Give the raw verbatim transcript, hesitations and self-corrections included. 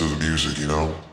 to the music, you know?